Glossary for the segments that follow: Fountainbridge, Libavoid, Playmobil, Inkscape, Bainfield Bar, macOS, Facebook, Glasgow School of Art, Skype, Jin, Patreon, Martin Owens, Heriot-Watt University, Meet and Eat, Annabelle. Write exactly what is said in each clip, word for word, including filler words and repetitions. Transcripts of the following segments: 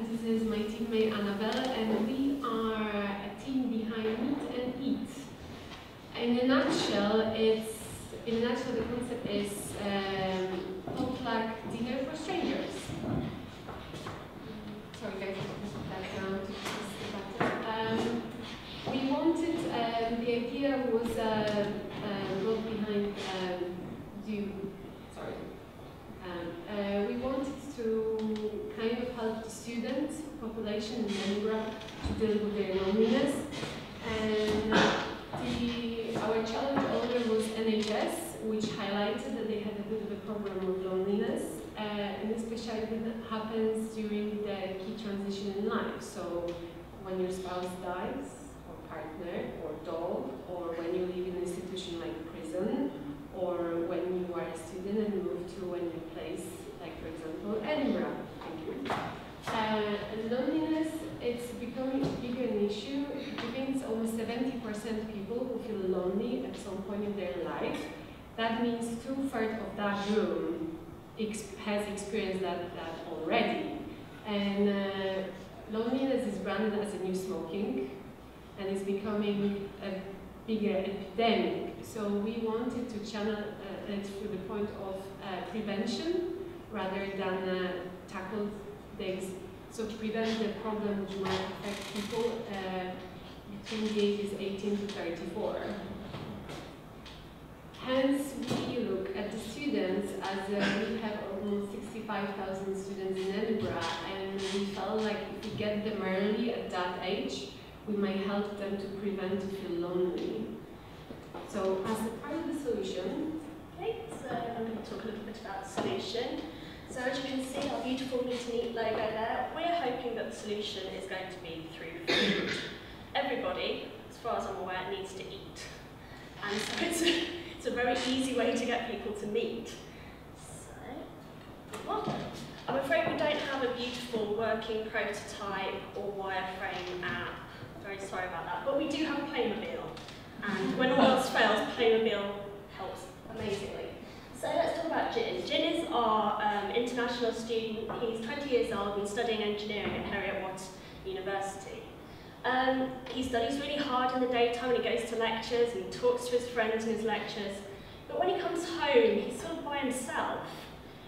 and this is my teammate Annabelle, and we are a team behind Meet and Eat. In a nutshell, it's in a nutshell the concept is um, potluck dinner for strangers. Sorry, guys, the background. Um, we wanted um, the idea was uh, uh, brought behind um, you. Sorry. Um, uh, we wanted to kind of help the students, population in Edinburgh, to deal with their loneliness. And the, our challenge earlier was N H S, which highlighted that they had a bit of a problem with loneliness, uh, and especially when that happens during the key transition in life. So when your spouse dies, or partner, or dog, or when you live in an institution like prison, or when you are a student and move to a new place, like for example, Edinburgh. Thank you. Uh, loneliness, it's becoming bigger an issue. It means almost seventy percent of people who feel lonely at some point in their life. That means two-thirds of that room ex has experienced that, that already. And uh, loneliness is branded as a new smoking, and it's becoming a bigger epidemic. So we wanted to channel uh, it to the point of uh, prevention rather than uh, tackle things. So to prevent the problem which might affect people uh, between the ages eighteen to thirty-four. Hence, we look at the students, as uh, we have almost sixty-five thousand students in Edinburgh, and we felt like if we get them early at that age, we might help them to prevent to feel lonely. So as a part of the solution, okay, so I'm going to talk a little bit about the solution. So as you can see, our beautiful Meet and Eat logo there, we're hoping that the solution is going to be through food. Everybody, as far as I'm aware, needs to eat. And so it's a, it's a very easy way to get people to meet. So, well, I'm afraid we don't have a beautiful working prototype or wireframe app. Very sorry about that, but we do have Playmobil. And when all else fails, Playmobil helps amazingly. So let's talk about Jin. Jin is our um, international student. He's twenty years old and studying engineering at Heriot-Watt University. Um, he studies really hard in the daytime and he goes to lectures and he talks to his friends in his lectures. But when he comes home, he's sort of by himself.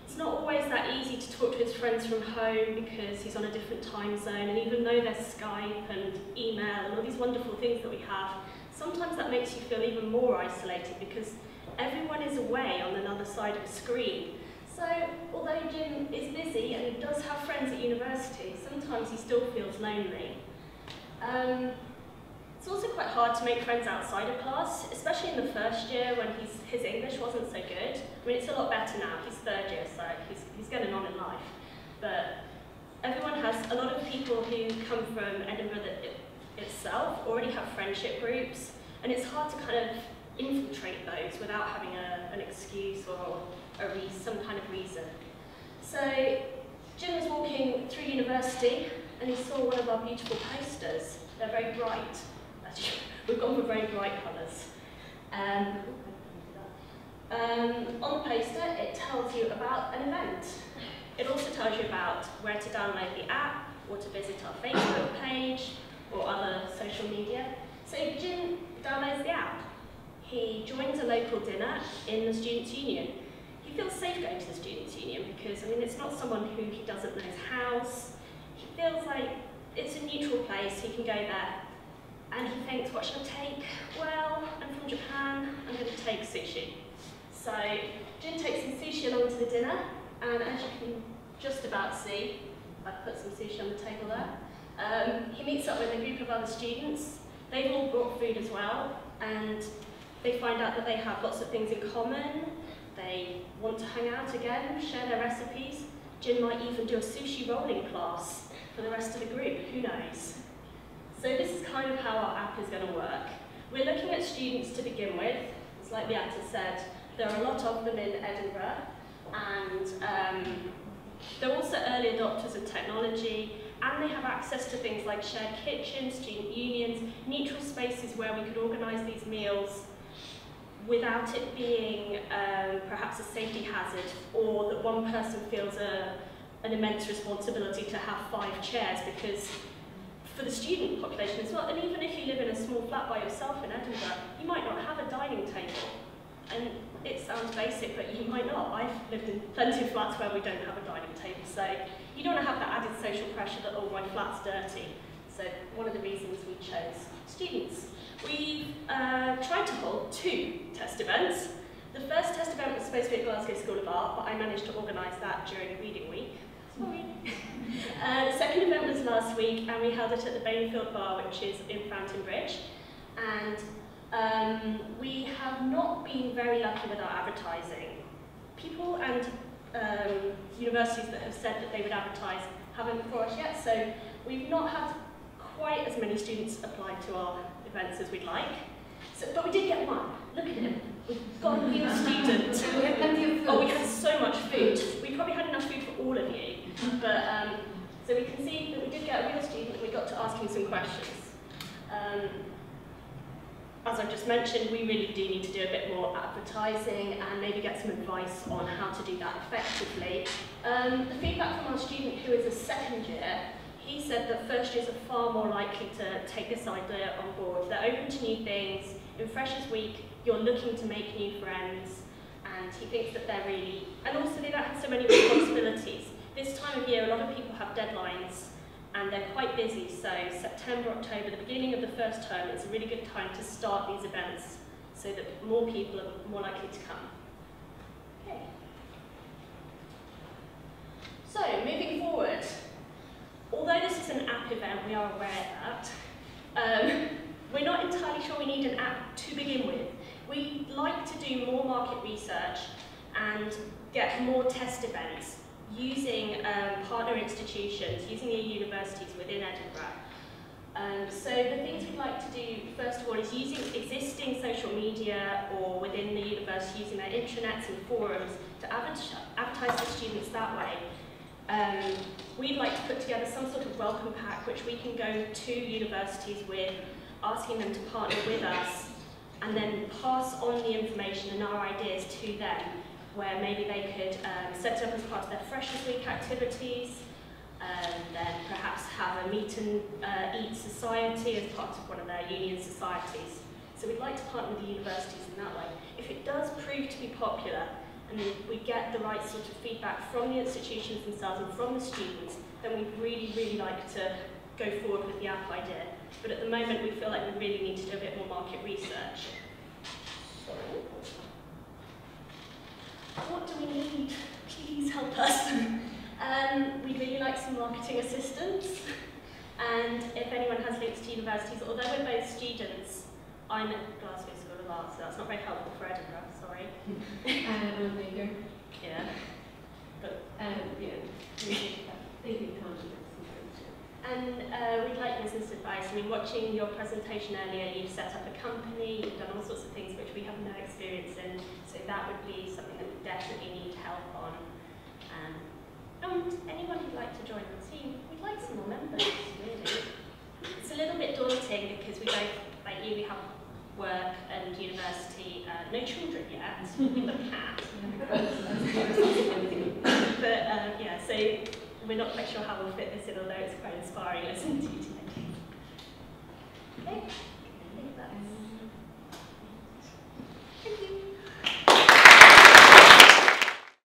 It's not always that easy to talk to his friends from home because he's on a different time zone, and even though there's Skype and email and all these wonderful things that we have, sometimes that makes you feel even more isolated because everyone is away on another side of a screen. So, although Jin is busy and he does have friends at university, sometimes he still feels lonely. Um, it's also quite hard to make friends outside of class, especially in the first year when he's, his English wasn't so good. I mean, it's a lot better now, he's third year, so he's, he's getting on in life. But everyone has, a lot of people who come from Edinburgh that it, itself already have friendship groups, and it's hard to kind of infiltrate those without having a, an excuse or a re some kind of reason. So Jim was walking through university and he saw one of our beautiful posters. They're very bright. We've gone for very bright colours. Um, um, on the poster it tells you about an event. It also tells you about where to download the app or to visit our Facebook page or other social media. So Jim downloads the app. He joins a local dinner in the Students' Union. He feels safe going to the Students' Union because, I mean, it's not someone who he doesn't know his house. He feels like it's a neutral place, he can go there. And he thinks, what should I take? Well, I'm from Japan, I'm going to take sushi. So Jin takes some sushi along to the dinner, and as you can just about see, I've put some sushi on the table there. Um, he meets up with a group of other students. They've all brought food as well, and they find out that they have lots of things in common, they want to hang out again, share their recipes. Jin might even do a sushi rolling class for the rest of the group, who knows. So this is kind of how our app is going to work. We're looking at students to begin with. It's like the actor said, there are a lot of them in Edinburgh, and um, they're also early adopters of technology, and they have access to things like shared kitchens, student unions, neutral spaces where we could organise these meals without it being um, perhaps a safety hazard, or that one person feels a, an immense responsibility to have five chairs, because for the student population as well, and even if you live in a small flat by yourself in Edinburgh, you might not have a dining table. And it sounds basic, but you might not. I've lived in plenty of flats where we don't have a dining table, so you don't want to have that added social pressure that, oh, my flat's dirty. So one of the reasons we chose students. We uh, tried to hold two test events. The first test event was supposed to be at Glasgow School of Art, but I managed to organise that during reading week. Sorry. uh, the second event was last week, and we held it at the Bainfield Bar, which is in Fountainbridge. And um, we have not been very lucky with our advertising. People and um, universities that have said that they would advertise haven't for us yet, so we've not had quite as many students apply to our events as we'd like. So, but we did get one. Look at him. We've got a new student. We had plenty of food. Oh, we had so much food. We probably had enough food for all of you. But um, so we can see that we did get a real student, and we got to ask him some questions. Um, as I've just mentioned, we really do need to do a bit more advertising and maybe get some advice on how to do that effectively. Um, the feedback from our student, who is a second year, he said that first years are far more likely to take this idea on board. They're open to new things. In Freshers Week, you're looking to make new friends, and he thinks that they're really... And also they don't have so many responsibilities. This time of year, a lot of people have deadlines, and they're quite busy, so September, October, the beginning of the first term, it's a really good time to start these events so that more people are more likely to come. Okay. So, moving forward. Although this is an app event, we are aware of that. Um, we're not entirely sure we need an app to begin with. We like to do more market research and get more test events using um, partner institutions, using the universities within Edinburgh. Um, so the things we'd like to do, first of all, is using existing social media or within the university, using their intranets and forums to advertise to students that way. Um, we'd like to put together some sort of welcome pack which we can go to universities with, asking them to partner with us, and then pass on the information and our ideas to them, where maybe they could um, set it up as part of their Freshers Week activities, and then perhaps have a Meet and uh, Eat society as part of one of their union societies. So we'd like to partner with the universities in that way. If it does prove to be popular, and we get the right sort of feedback from the institutions themselves and from the students, then we'd really, really like to go forward with the app idea. But at the moment, we feel like we really need to do a bit more market research. So, what do we need? Please help us. um, we'd really like some marketing assistance. And if anyone has links to universities, although we're both students, I'm at Glasgow School of Art, so that's not very helpful for Edinburgh, sorry. I'm a maker. Yeah. But, um, yeah. They can come and uh, we'd like business advice. I mean, watching your presentation earlier, you've set up a company, you've done all sorts of things which we have no experience in, so that would be something that we definitely need help on. Um, and anyone who'd like to join the team, we'd like some more members, really. It's a little bit daunting because we both, like you, we have work and university, uh, no children yet, we've got a cat. But um, yeah, so we're not quite sure how we'll fit this in, although it's quite inspiring listening to you today. Okay, I think that's...